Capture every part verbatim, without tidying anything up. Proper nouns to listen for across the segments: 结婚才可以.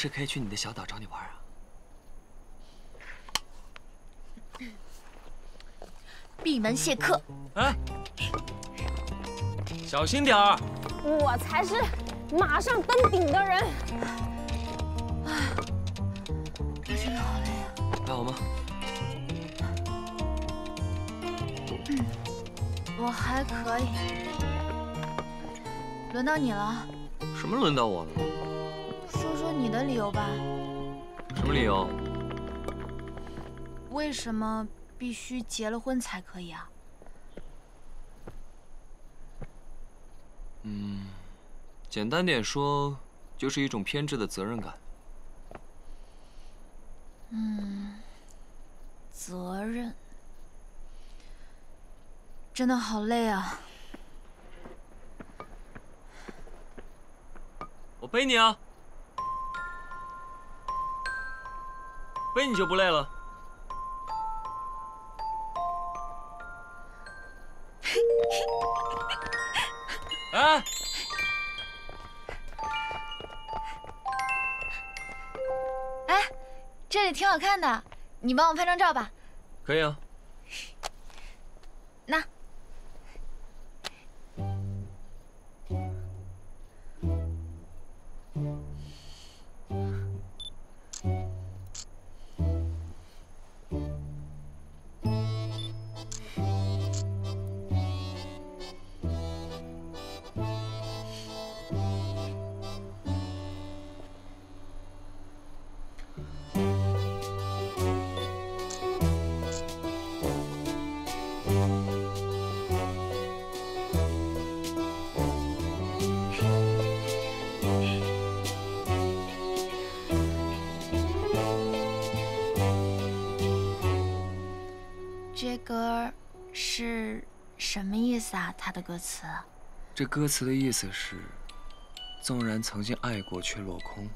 是可以去你的小岛找你玩啊？闭门谢客。哎，小心点儿！我才是马上登顶的人。哎，我真的好累啊。还好吗？嗯，我还可以。轮到你了。什么轮到我了？ 说说你的理由吧。什么理由？为什么必须结了婚才可以啊？嗯，简单点说，就是一种偏执的责任感。嗯，责任，真的好累啊。我背你啊。 背你就不累了。哎，哎，这里挺好看的，你帮我拍张照吧。可以啊。那，这歌是什么意思啊？它的歌词？这歌词的意思是：纵然曾经爱过却落空，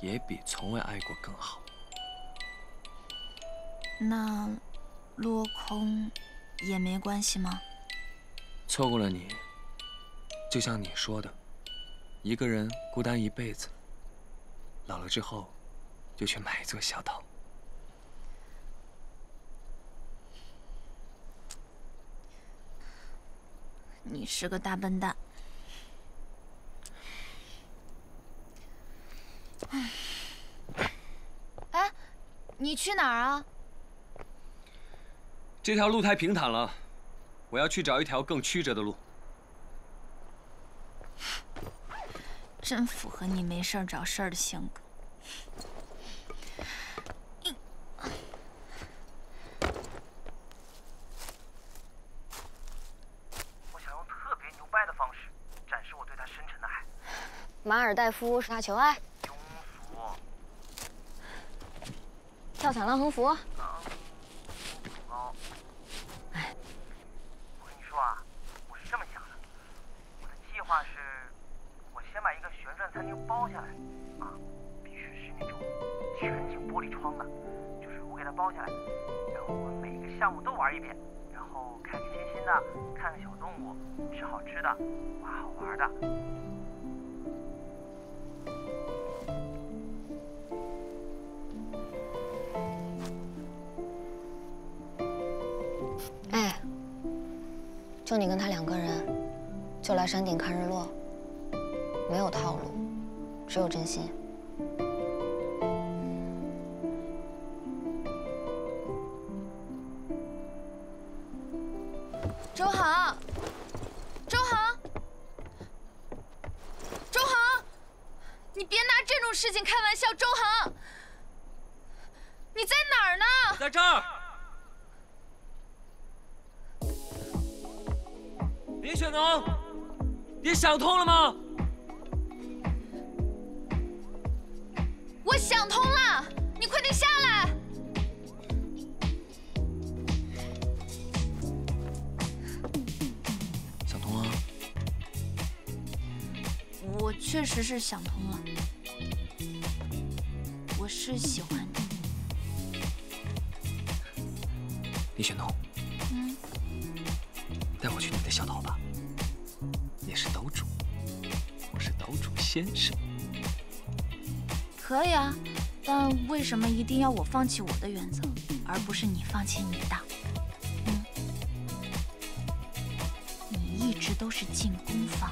也比从未爱过更好。那落空也没关系吗？错过了你，就像你说的，一个人孤单一辈子，老了之后就去买一座小岛。 你是个大笨蛋。哎，你去哪儿啊？这条路太平坦了，我要去找一条更曲折的路。真符合你没事找事儿的性格。 马尔代夫是他求爱，跳伞拉横幅。哎，我跟你说啊，我是这么想的，我的计划是，我先把一个旋转餐厅包下来，啊，必须是那种全景玻璃窗的，就是我给它包下来，然后我每个项目都玩一遍，然后开开心心的，看个小动物，吃好吃的，玩好玩的。 哎，就你跟他两个人，就来山顶看日落，没有套路，只有真心。周航，周航，周航，你别拿这种事情开玩笑，周航，你在哪儿呢？在这儿。 林雪农，你想通了吗？我想通了，你快点下来！想通了？我确实是想通了，我是喜欢你。林雪农。 带我去你的小岛吧，你是岛主，我是岛主先生。可以啊，但为什么一定要我放弃我的原则，而不是你放弃你的？嗯，你一直都是进攻方，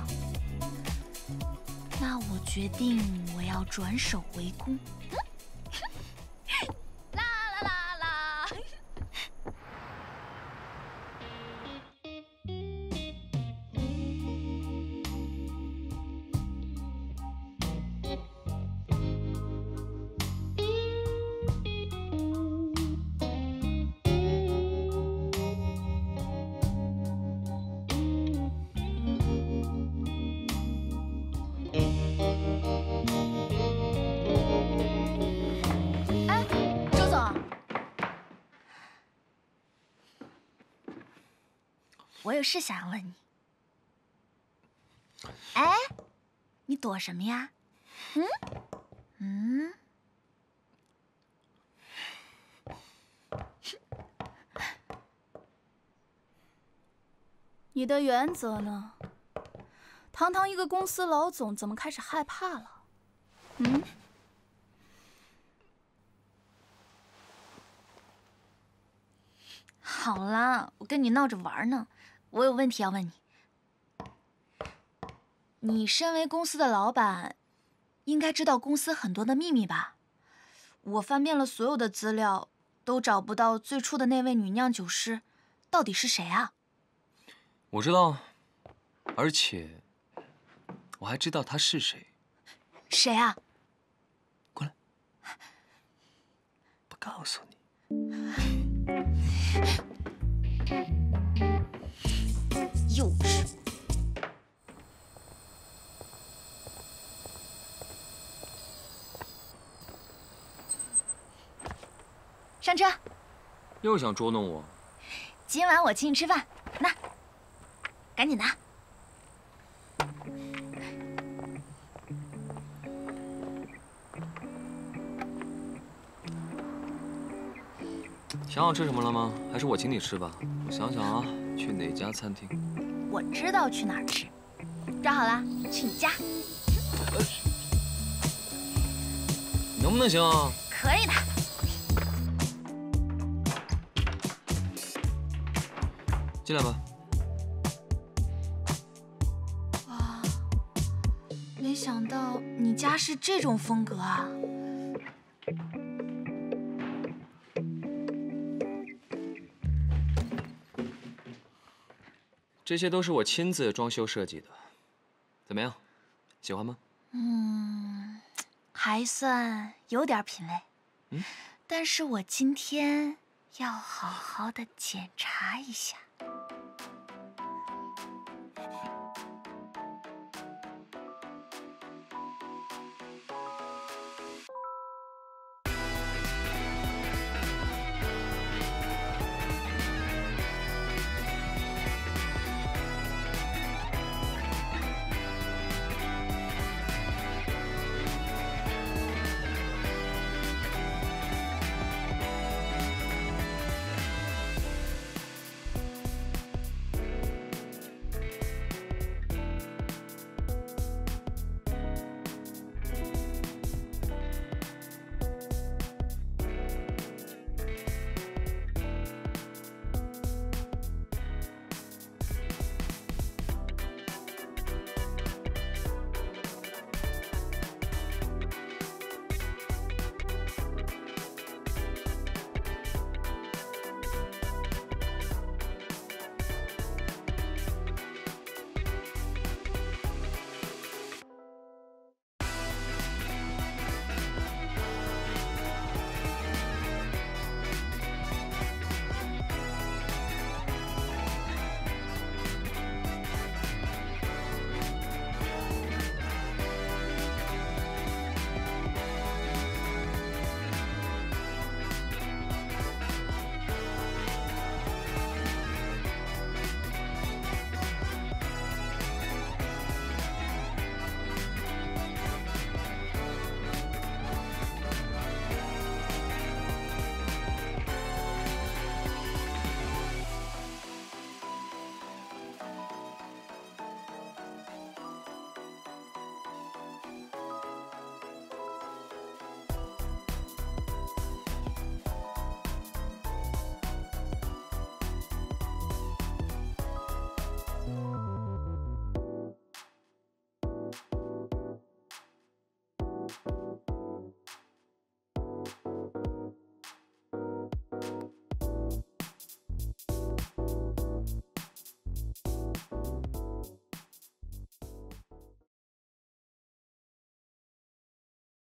那我决定我要转守为攻。 我有事想问你。哎，你躲什么呀？嗯嗯，你的原则呢？堂堂一个公司老总，怎么开始害怕了？嗯？ 好啦，我跟你闹着玩呢，我有问题要问你。你身为公司的老板，应该知道公司很多的秘密吧？我翻遍了所有的资料，都找不到最初的那位女酿酒师，到底是谁啊？我知道，而且我还知道她是谁。谁啊？过来，不告诉你。 幼稚。上车。又想捉弄我？今晚我请你吃饭，拿，赶紧拿。想好吃什么了吗？还是我请你吃吧。我想想啊，去哪家餐厅？我知道去哪儿吃，抓好了，去你家。能不能行啊？可以的。进来吧。哇，没想到你家是这种风格啊！ 这些都是我亲自装修设计的，怎么样，喜欢吗？嗯，还算有点品味。嗯，但是我今天要好好的检查一下。